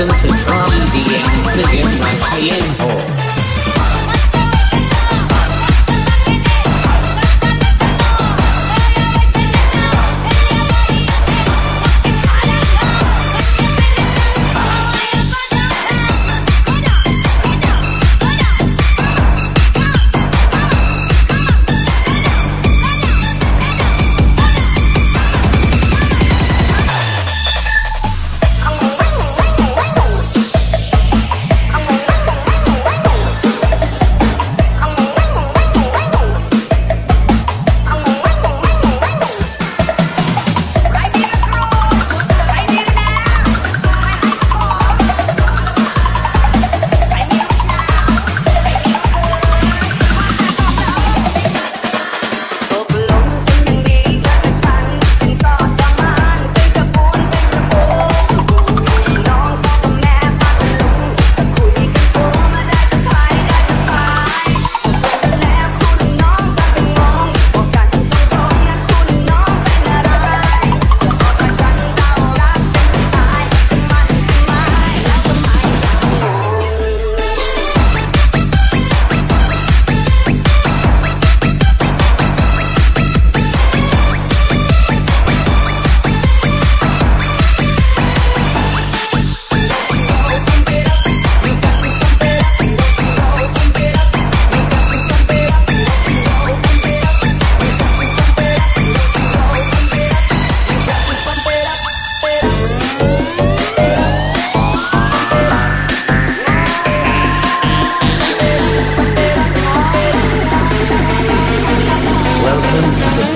Welcome to trying the amphibian right hole.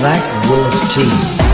Black Wolf Team.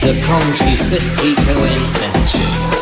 The Conchi Fist Eco Incentive.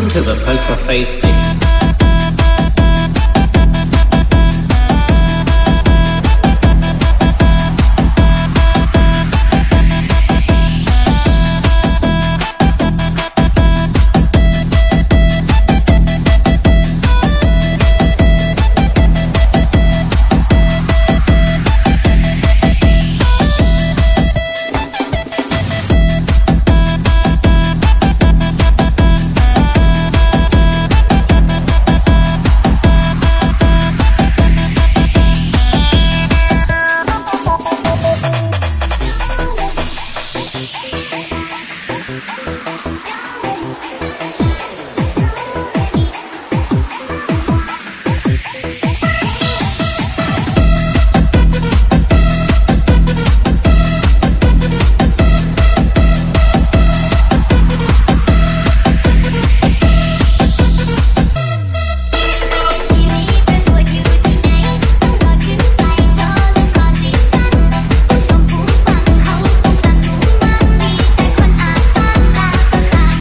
Welcome to the Poker Face Team.